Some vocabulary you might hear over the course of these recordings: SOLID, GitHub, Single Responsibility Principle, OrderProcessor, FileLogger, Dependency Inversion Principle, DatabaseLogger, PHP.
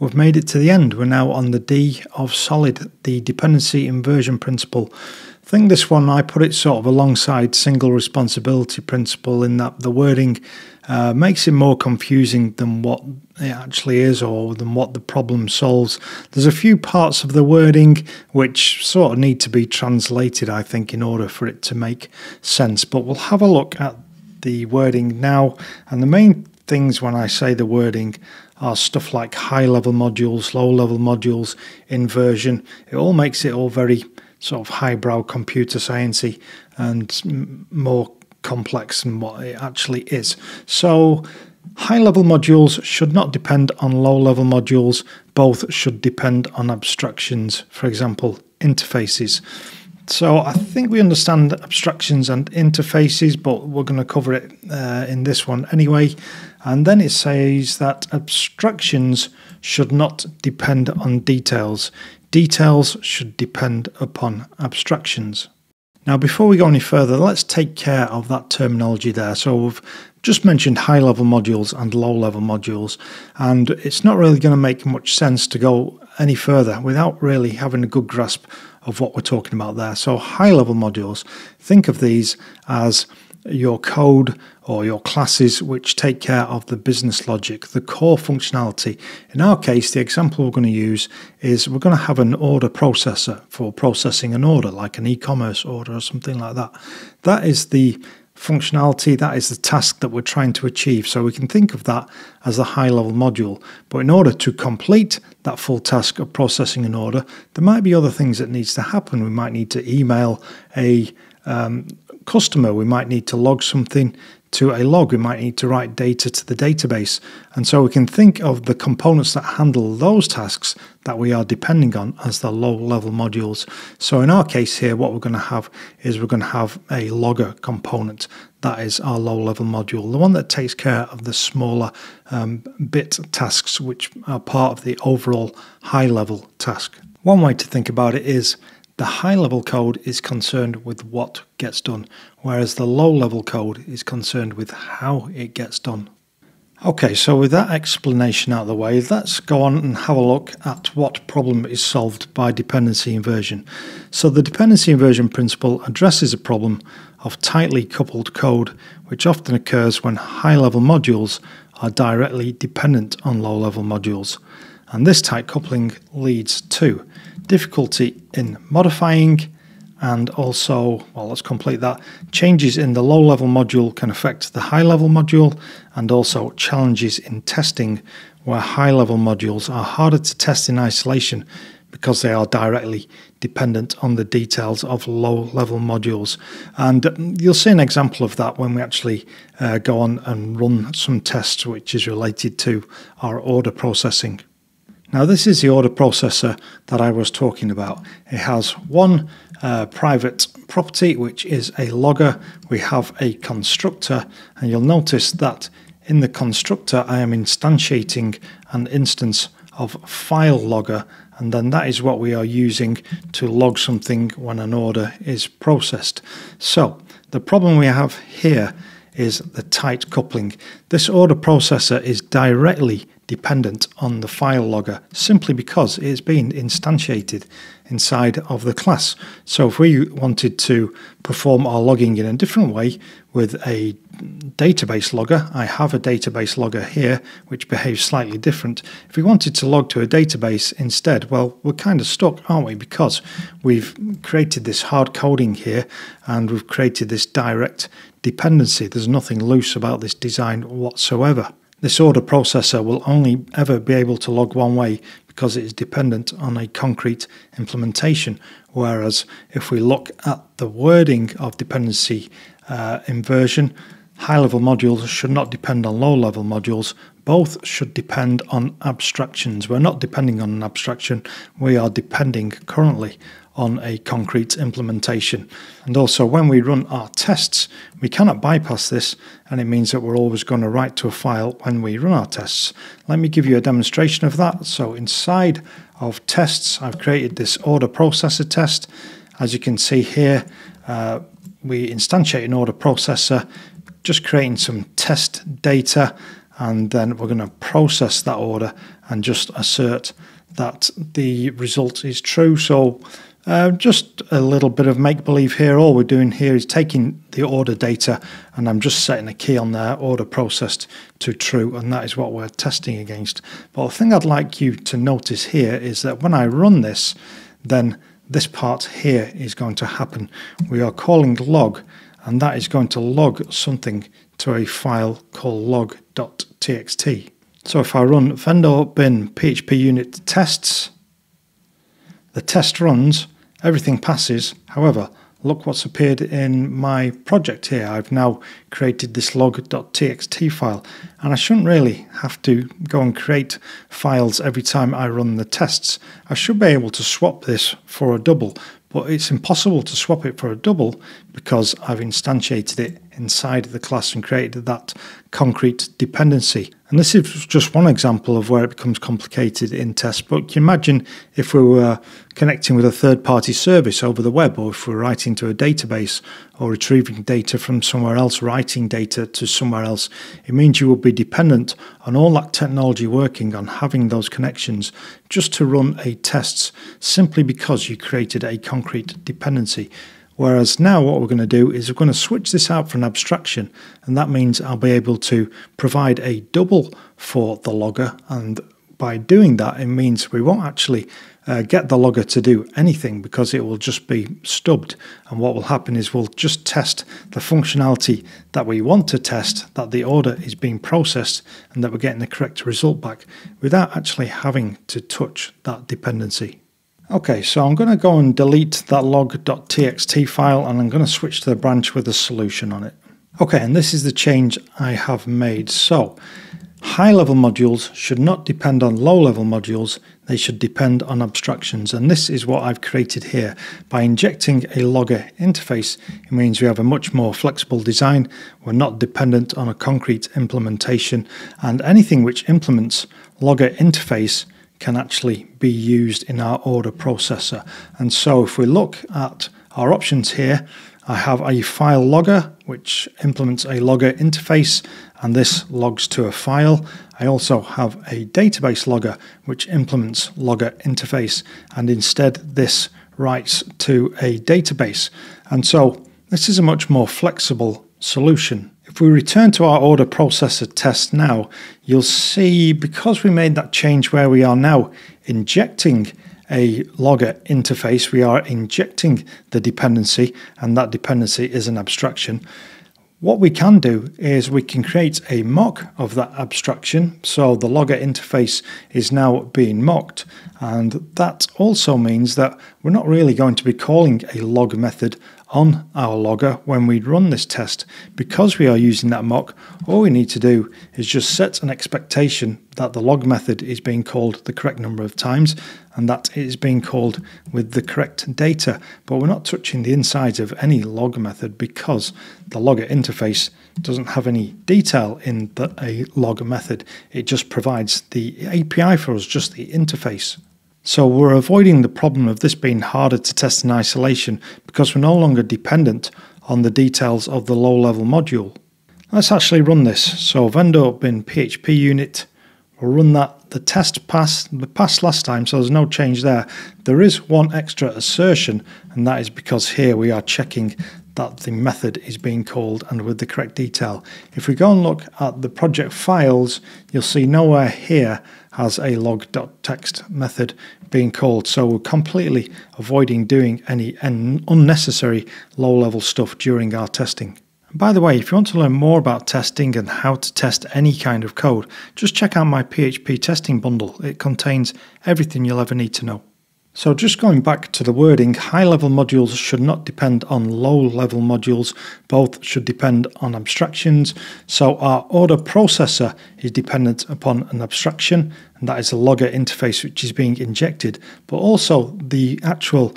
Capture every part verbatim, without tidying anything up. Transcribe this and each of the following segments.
We've made it to the end. We're now on the D of SOLID, the Dependency Inversion Principle. I think this one I put it sort of alongside Single Responsibility Principle in that the wording uh, makes it more confusing than what it actually is or than what the problem solves. There's a few parts of the wording which sort of need to be translated, I think, in order for it to make sense. But we'll have a look at the wording now, and the main things when I say the wording are stuff like high-level modules, low-level modules, inversion. It all makes it all very sort of highbrow computer science-y and more complex than what it actually is. So high-level modules should not depend on low-level modules. Both should depend on abstractions, for example, interfaces. So I think we understand abstractions and interfaces, but we're going to cover it uh, in this one anyway. And then it says that abstractions should not depend on details. Details should depend upon abstractions. Now, before we go any further, let's take care of that terminology there. So we've just mentioned high-level modules and low-level modules, and it's not really going to make much sense to go any further without really having a good grasp of what we're talking about there. So high-level modules, think of these as your code or your classes which take care of the business logic, the core functionality. In our case, the example we're going to use is we're going to have an order processor for processing an order, like an e-commerce order or something like that. That is the functionality, that is the task that we're trying to achieve. So we can think of that as the high-level module. But in order to complete that full task of processing an order, there might be other things that needs to happen. We might need to email a um, customer, we might need to log something to a log, we might need to write data to the database. And so we can think of the components that handle those tasks that we are depending on as the low-level modules. So in our case here, what we're going to have is we're going to have a logger component. That is our low-level module, the one that takes care of the smaller um, bit tasks, which are part of the overall high-level task. One way to think about it is the high-level code is concerned with what gets done, whereas the low-level code is concerned with how it gets done. Okay, so with that explanation out of the way, let's go on and have a look at what problem is solved by dependency inversion. So the dependency inversion principle addresses a problem of tightly coupled code, which often occurs when high-level modules are directly dependent on low-level modules. And this tight coupling leads to difficulty in modifying, and also, well, let's complete that. Changes in the low-level module can affect the high-level module, and also challenges in testing, where high-level modules are harder to test in isolation because they are directly dependent on the details of low-level modules. And you'll see an example of that when we actually uh, go on and run some tests which is related to our order processing. Now, this is the order processor that I was talking about. It has one uh, private property, which is a logger. We have a constructor, and you'll notice that in the constructor, I am instantiating an instance of FileLogger, and then that is what we are using to log something when an order is processed. So the problem we have here is the tight coupling. This order processor is directly dependent on the file logger simply because it's been instantiated inside of the class. So if we wanted to perform our logging in a different way with a database logger, I have a database logger here which behaves slightly different. If we wanted to log to a database instead, well, we're kind of stuck, aren't we? Because we've created this hard coding here and we've created this direct dependency. There's nothing loose about this design whatsoever. This order processor will only ever be able to log one way because it is dependent on a concrete implementation. Whereas if we look at the wording of dependency uh, inversion, high-level modules should not depend on low-level modules. Both should depend on abstractions. We're not depending on an abstraction. We are depending currently on a concrete implementation. And also, when we run our tests, we cannot bypass this, and it means that we're always going to write to a file when we run our tests. Let me give you a demonstration of that. So inside of tests, I've created this order processor test. As you can see here, uh, we instantiate an order processor, just creating some test data, and then we're going to process that order and just assert that the result is true. So uh, just a little bit of make-believe here. All we're doing here is taking the order data, and I'm just setting a key on there, order processed to true, and that is what we're testing against. But the thing I'd like you to notice here is that when I run this, then this part here is going to happen. We are calling log, and that is going to log something to a file called log dot t x t. So if I run vendor bin P H P unit tests, the test runs, everything passes. However, look what's appeared in my project here. I've now created this log dot t x t file, and I shouldn't really have to go and create files every time I run the tests. I should be able to swap this for a double, but it's impossible to swap it for a double because I've instantiated it inside the class and created that concrete dependency. And this is just one example of where it becomes complicated in tests, but can you imagine if we were connecting with a third-party service over the web, or if we're writing to a database or retrieving data from somewhere else, writing data to somewhere else. It means you will be dependent on all that technology working on having those connections just to run a test simply because you created a concrete dependency. Whereas now what we're going to do is we're going to switch this out for an abstraction, and that means I'll be able to provide a double for the logger, and by doing that it means we won't actually uh, get the logger to do anything because it will just be stubbed, and what will happen is we'll just test the functionality that we want to test, that the order is being processed and that we're getting the correct result back without actually having to touch that dependency. Okay, so I'm going to go and delete that log dot t x t file, and I'm going to switch to the branch with a solution on it. Okay, and this is the change I have made. So, high-level modules should not depend on low-level modules, they should depend on abstractions, and this is what I've created here. By injecting a logger interface, it means we have a much more flexible design, we're not dependent on a concrete implementation, and anything which implements logger interface can actually be used in our order processor. And so if we look at our options here, I have a file logger which implements a logger interface, and this logs to a file. I also have a database logger which implements logger interface, and instead this writes to a database. And so this is a much more flexible solution. If we return to our order processor test now, you'll see because we made that change where we are now injecting a logger interface, we are injecting the dependency, and that dependency is an abstraction. What we can do is we can create a mock of that abstraction, so the logger interface is now being mocked, and that also means that we're not really going to be calling a log method on our logger when we run this test. Because we are using that mock, all we need to do is just set an expectation that the log method is being called the correct number of times and that it is being called with the correct data, but we're not touching the insides of any log method because the logger interface doesn't have any detail in the, a log method. It just provides the A P I for us, just the interface. So we're avoiding the problem of this being harder to test in isolation because we're no longer dependent on the details of the low-level module. Let's actually run this. So vendor bin P H P unit, we'll run that. The test passed, the passed last time, so there's no change there. There is one extra assertion, and that is because here we are checking that the method is being called and with the correct detail. If we go and look at the project files, you'll see nowhere here has a log dot text method being called, so we're completely avoiding doing any unnecessary low-level stuff during our testing. By the way, if you want to learn more about testing and how to test any kind of code, just check out my P H P testing bundle. It contains everything you'll ever need to know. So just going back to the wording, high-level modules should not depend on low-level modules, both should depend on abstractions. So our order processor is dependent upon an abstraction, and that is a logger interface which is being injected, but also the actual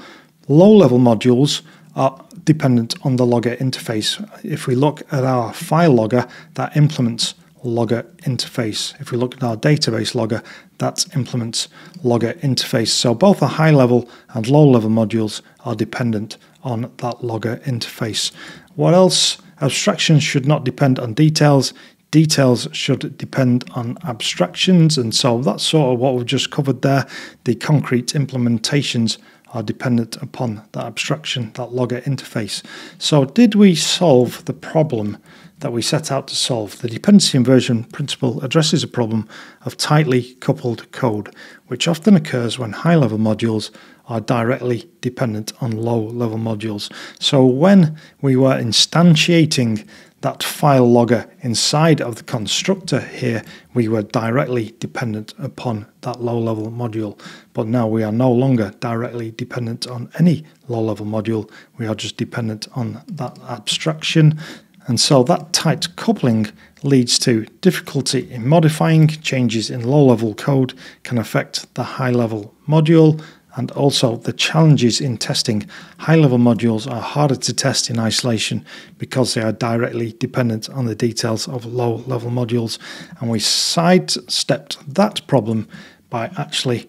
low-level modules are dependent on the logger interface. If we look at our file logger, that implements logger interface. If we look at our database logger, that implements logger interface. So both the high level and low level modules are dependent on that logger interface. What else? Abstractions should not depend on details. Details should depend on abstractions, and so that's sort of what we've just covered there. The concrete implementations are dependent upon that abstraction, that logger interface. So did we solve the problem that we set out to solve? The dependency inversion principle addresses a problem of tightly coupled code, which often occurs when high-level modules are directly dependent on low-level modules. So when we were instantiating that file logger inside of the constructor here, we were directly dependent upon that low-level module, but now we are no longer directly dependent on any low-level module. We are just dependent on that abstraction. And so that tight coupling leads to difficulty in modifying. Changes in low-level code can affect the high-level module, and also the challenges in testing. High-level modules are harder to test in isolation because they are directly dependent on the details of low-level modules. And we sidestepped that problem by actually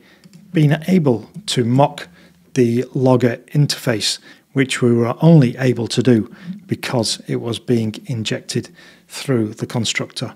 being able to mock the logger interface, which we were only able to do because it was being injected through the constructor.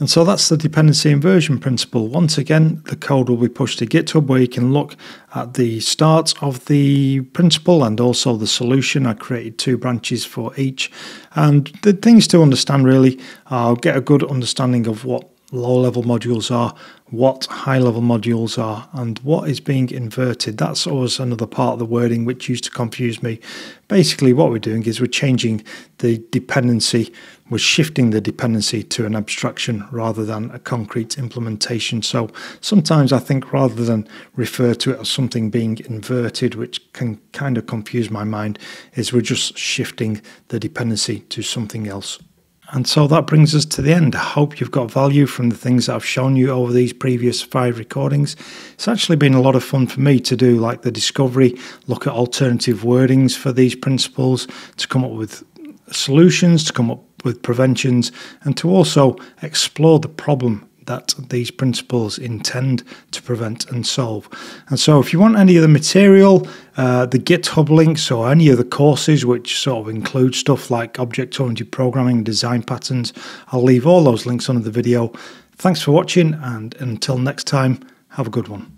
And so that's the dependency inversion principle. Once again, the code will be pushed to GitHub, where you can look at the start of the principle and also the solution. I created two branches for each. And the things to understand really are get a good understanding of what low-level modules are, what high-level modules are, and what is being inverted. That's always another part of the wording which used to confuse me. Basically, what we're doing is we're changing the dependency, we're shifting the dependency to an abstraction rather than a concrete implementation. So sometimes I think rather than refer to it as something being inverted, which can kind of confuse my mind, is we're just shifting the dependency to something else. And so that brings us to the end. I hope you've got value from the things that I've shown you over these previous five recordings. It's actually been a lot of fun for me to do like the discovery, look at alternative wordings for these principles, to come up with solutions, to come up with preventions, and to also explore the problem that these principles intend to prevent and solve. And so if you want any of the material, uh, the GitHub links, or any of the courses which sort of include stuff like object-oriented programming, design patterns, I'll leave all those links under the video. Thanks for watching, and until next time, have a good one.